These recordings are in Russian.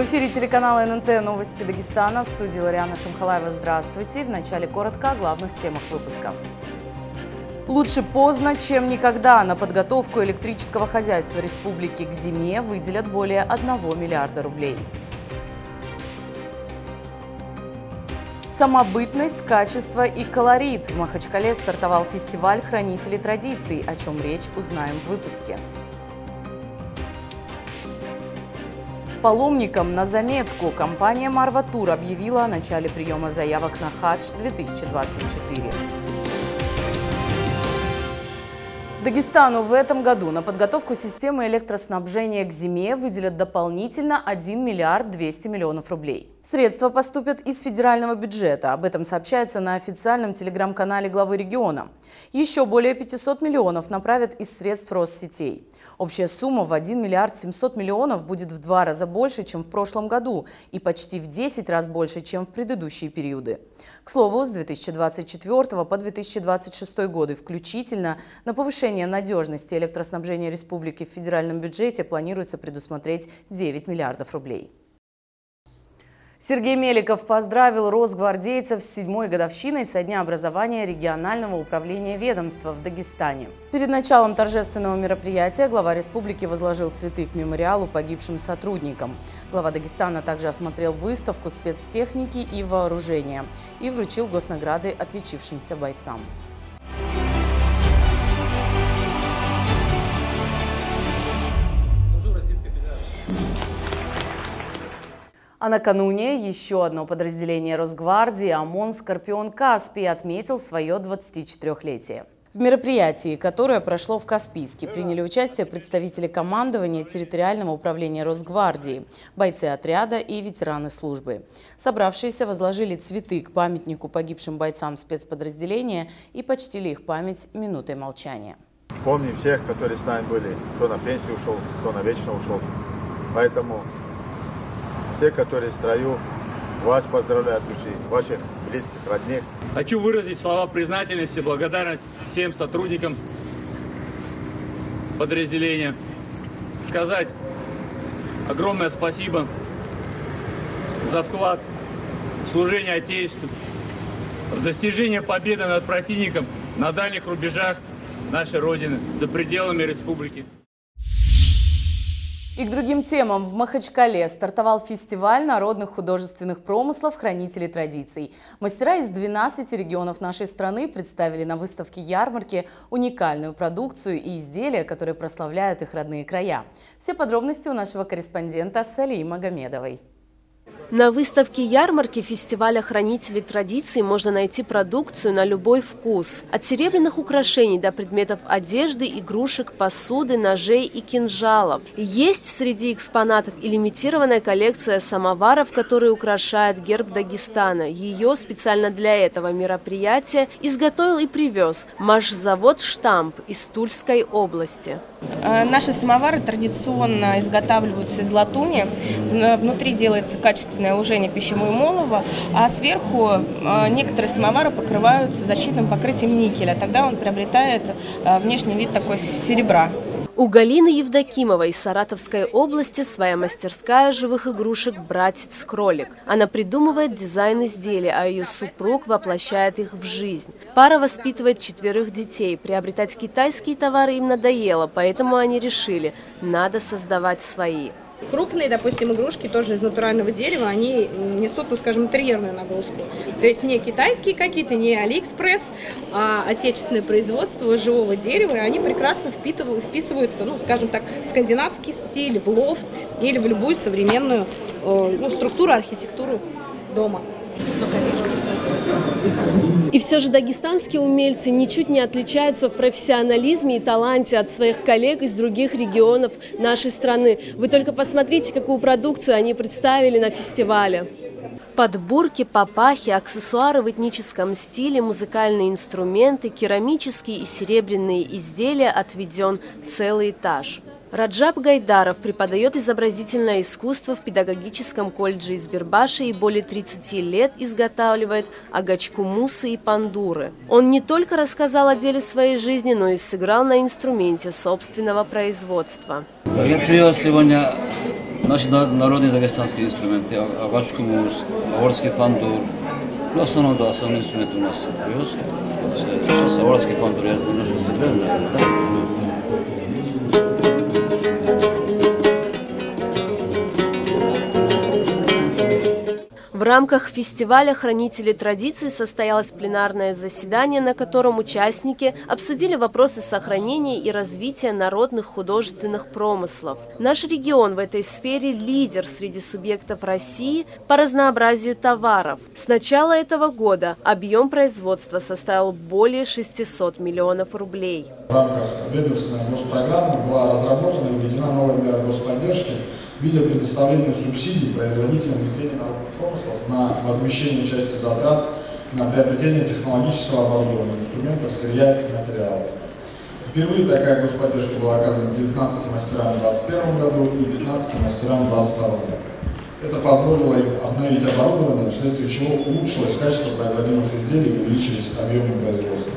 В эфире телеканала ННТ «Новости Дагестана», в студии Лариана Шамхалаева. Здравствуйте. В начале коротко о главных темах выпуска. Лучше поздно, чем никогда. На подготовку электрического хозяйства республики к зиме выделят более 1 миллиарда рублей. Самобытность, качество и колорит. В Махачкале стартовал фестиваль «Хранители традиций», о чем речь узнаем в выпуске. Паломникам на заметку. Компания «Марва-Тур» объявила о начале приема заявок на Хадж-2024. Дагестану в этом году на подготовку системы электроснабжения к зиме выделят дополнительно 1 миллиард 200 миллионов рублей. Средства поступят из федерального бюджета. Об этом сообщается на официальном телеграм-канале главы региона. Еще более 500 миллионов направят из средств Россетей. Общая сумма в 1 миллиард 700 миллионов будет в 2 раза больше, чем в прошлом году, и почти в 10 раз больше, чем в предыдущие периоды. К слову, с 2024 по 2026 годы включительно на повышение надежности электроснабжения республики в федеральном бюджете планируется предусмотреть 9 миллиардов рублей. Сергей Меликов поздравил росгвардейцев с 7-й годовщиной со дня образования регионального управления ведомства в Дагестане. Перед началом торжественного мероприятия глава республики возложил цветы к мемориалу погибшим сотрудникам. Глава Дагестана также осмотрел выставку спецтехники и вооружения и вручил госнаграды отличившимся бойцам. А накануне еще одно подразделение Росгвардии ОМОН «Скорпион Каспий» отметил свое 24-летие. В мероприятии, которое прошло в Каспийске, приняли участие представители командования территориального управления Росгвардии, бойцы отряда и ветераны службы. Собравшиеся возложили цветы к памятнику погибшим бойцам спецподразделения и почтили их память минутой молчания. Помним всех, которые с нами были, кто на пенсию ушел, кто навечно ушел. Поэтому те, которые в строю, вас поздравляю от души, ваших близких, родных. Хочу выразить слова признательности и благодарность всем сотрудникам подразделения. Сказать огромное спасибо за вклад в служение Отечеству, в достижение победы над противником на дальних рубежах нашей Родины, за пределами республики. И к другим темам. В Махачкале стартовал фестиваль народных художественных промыслов «Хранители традиций». Мастера из 12 регионов нашей страны представили на выставке-ярмарке уникальную продукцию и изделия, которые прославляют их родные края. Все подробности у нашего корреспондента Салии Магомедовой. На выставке-ярмарке фестиваля «Хранители традиций» можно найти продукцию на любой вкус. От серебряных украшений до предметов одежды, игрушек, посуды, ножей и кинжалов. Есть среди экспонатов и лимитированная коллекция самоваров, которые украшают герб Дагестана. Ее специально для этого мероприятия изготовил и привез машзавод «Штамп» из Тульской области. Наши самовары традиционно изготавливаются из латуни. Внутри делается качественное ложение пищевого молова, а сверху некоторые самовары покрываются защитным покрытием никеля. Тогда он приобретает внешний вид такой серебра. У Галины Евдокимовой из Саратовской области своя мастерская живых игрушек «Братец Кролик». Она придумывает дизайн изделия, а ее супруг воплощает их в жизнь. Пара воспитывает 4 детей. Приобретать китайские товары им надоело, поэтому они решили – надо создавать свои. Крупные, допустим, игрушки тоже из натурального дерева, они несут, ну, скажем, интерьерную нагрузку. То есть не китайские какие-то, не Алиэкспресс, а отечественное производство живого дерева, и они прекрасно вписываются, ну, скажем так, в скандинавский стиль, в лофт или в любую современную структуру, архитектуру дома. И все же дагестанские умельцы ничуть не отличаются в профессионализме и таланте от своих коллег из других регионов нашей страны. Вы только посмотрите, какую продукцию они представили на фестивале. Подборки, папахи, аксессуары в этническом стиле, музыкальные инструменты, керамические и серебряные изделия отведен целый этаж. Раджаб Гайдаров преподает изобразительное искусство в педагогическом колледже из Бирбаши и более 30 лет изготавливает агачку мусы и пандуры. Он не только рассказал о деле своей жизни, но и сыграл на инструменте собственного производства. Я привез сегодня Наши народные дагестанские инструменты, агачку муз, аварский пандур. Ну, основной инструмент у нас плюс. Вот сейчас аварский пандур, я немножко соберу, да? В рамках фестиваля «Хранители традиций» состоялось пленарное заседание, на котором участники обсудили вопросы сохранения и развития народных художественных промыслов. Наш регион в этой сфере лидер среди субъектов России по разнообразию товаров. С начала этого года объем производства составил более 600 миллионов рублей. В рамках ведомственной госпрограммы была разработана и введена новая мера господдержки в виде предоставления субсидий производителям изделий народных промыслов на возмещение части затрат на приобретение технологического оборудования, инструментов, сырья и материалов. Впервые такая господдержка была оказана 19 мастерам в 2021 году и 15 мастерам в 2022 году. Это позволило им обновить оборудование, вследствие чего улучшилось качество производимых изделий и увеличились объемы производства.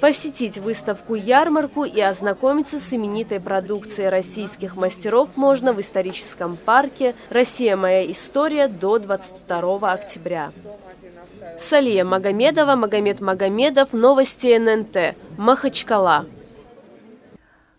Посетить выставку-ярмарку и ознакомиться с именитой продукцией российских мастеров можно в историческом парке «Россия. Моя история» до 22 октября. Салия Магомедова, Магомед Магомедов, новости ННТ, Махачкала.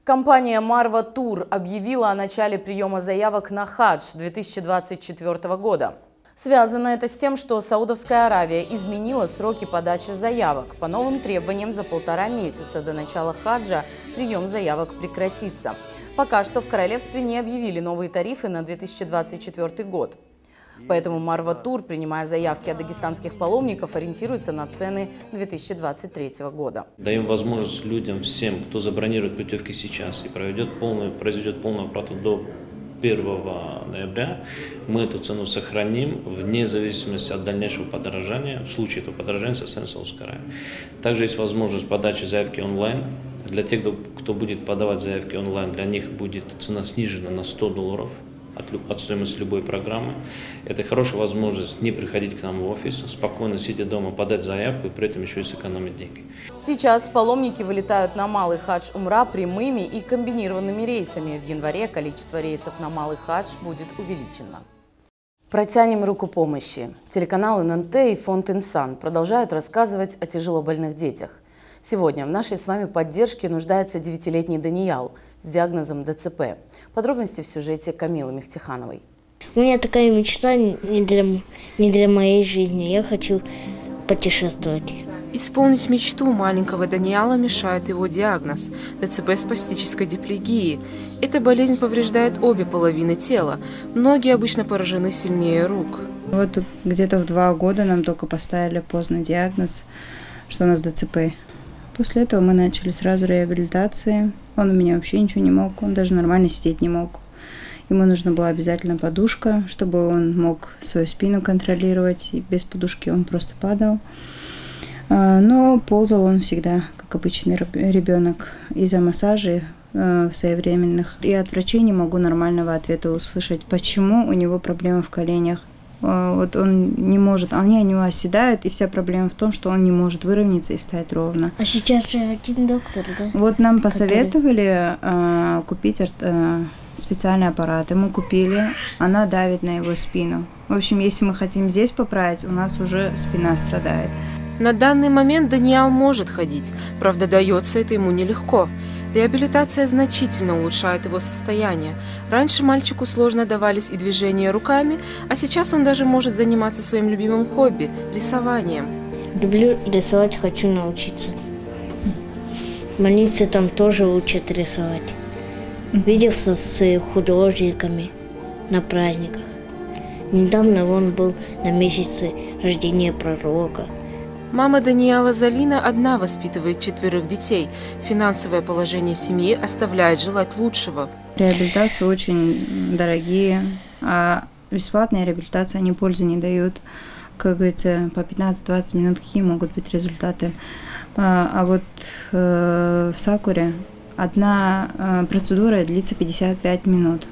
Компания «Марва-Тур» объявила о начале приема заявок на хадж 2024 года. Связано это с тем, что Саудовская Аравия изменила сроки подачи заявок. По новым требованиям за полтора месяца до начала хаджа прием заявок прекратится. Пока что в королевстве не объявили новые тарифы на 2024 год. Поэтому Марва-Тур, принимая заявки от дагестанских паломников, ориентируется на цены 2023 года. Даем возможность людям, всем, кто забронирует путевки сейчас и произведет полную оплату до 1 ноября, мы эту цену сохраним вне зависимости от дальнейшего подорожания, в случае этого подорожания со стороны Саудовской Аравии. Также есть возможность подачи заявки онлайн. Для тех, кто будет подавать заявки онлайн, для них будет цена снижена на $100 от стоимости любой программы. Это хорошая возможность не приходить к нам в офис, спокойно сидя дома, подать заявку и при этом еще и сэкономить деньги. Сейчас паломники вылетают на Малый Хадж-Умра прямыми и комбинированными рейсами. В январе количество рейсов на Малый Хадж будет увеличено. Протянем руку помощи. Телеканал ННТ и фонд «Инсан» продолжают рассказывать о тяжелобольных детях. Сегодня в нашей с вами поддержке нуждается 9-летний Даниял с диагнозом ДЦП. Подробности в сюжете Камилы Михтихановой. У меня такая мечта не для моей жизни. Я хочу путешествовать. Исполнить мечту маленького Данияла мешает его диагноз – ДЦП с спастической диплегией. Эта болезнь повреждает обе половины тела. Ноги обычно поражены сильнее рук. Вот где-то в 2 года нам только поставили поздно диагноз, что у нас ДЦП. После этого мы начали сразу реабилитации. Он у меня вообще ничего не мог, он даже нормально сидеть не мог. Ему нужна была обязательно подушка, чтобы он мог свою спину контролировать. И без подушки он просто падал. Но ползал он всегда, как обычный ребенок, из-за массажей своевременных. И от врачей не могу нормального ответа услышать, почему у него проблемы в коленях. Вот он не может, они у него оседают, и вся проблема в том, что он не может выровняться и стать ровно. А сейчас же один доктор, да? Вот нам посоветовали купить специальный аппарат, и мы купили, она давит на его спину. В общем, если мы хотим здесь поправить, у нас уже спина страдает. На данный момент Даниял может ходить, правда, дается это ему нелегко. Реабилитация значительно улучшает его состояние. Раньше мальчику сложно давались и движения руками, а сейчас он даже может заниматься своим любимым хобби – рисованием. Люблю рисовать, хочу научиться. В больнице там тоже учат рисовать. Виделся с художниками на праздниках. Недавно он был на месяце рождения пророка. Мама Данияла Залина одна воспитывает 4 детей. Финансовое положение семьи оставляет желать лучшего. Реабилитации очень дорогие, а бесплатная реабилитация они пользы не дают. Как говорится, по 15-20 минут какие могут быть результаты. А вот в Сакуре одна процедура длится 55 минут.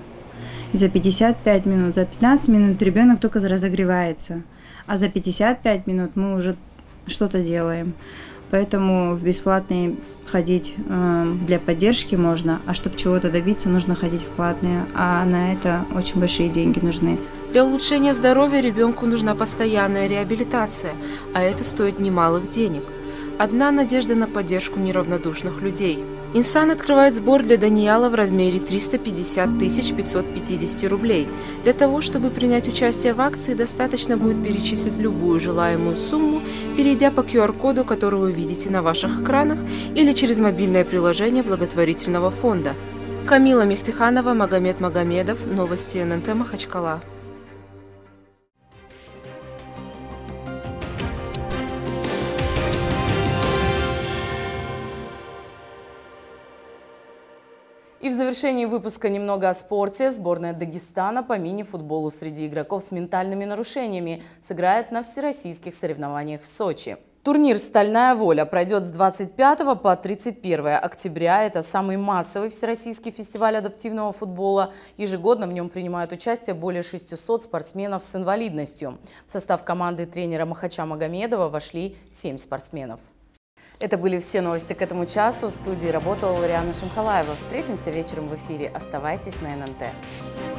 И за 55 минут, за 15 минут ребенок только разогревается. А за 55 минут мы уже что-то делаем. Поэтому в бесплатные ходить для поддержки можно, а чтобы чего-то добиться, нужно ходить в платные, а на это очень большие деньги нужны. Для улучшения здоровья ребенку нужна постоянная реабилитация, а это стоит немалых денег. Одна надежда на поддержку неравнодушных людей. Инсан открывает сбор для Данияла в размере 350 550 рублей. Для того, чтобы принять участие в акции, достаточно будет перечислить любую желаемую сумму, перейдя по QR-коду, который вы видите на ваших экранах, или через мобильное приложение благотворительного фонда. Камила Михтиханова, Магомед Магомедов, новости ННТ Махачкала. И в завершении выпуска немного о спорте. Сборная Дагестана по мини-футболу среди игроков с ментальными нарушениями сыграет на всероссийских соревнованиях в Сочи. Турнир «Стальная воля» пройдет с 25 по 31 октября. Это самый массовый всероссийский фестиваль адаптивного футбола. Ежегодно в нем принимают участие более 600 спортсменов с инвалидностью. В состав команды тренера Махача Магомедова вошли 7 спортсменов. Это были все новости к этому часу. В студии работала Лариана Шамхалаева. Встретимся вечером в эфире. Оставайтесь на ННТ.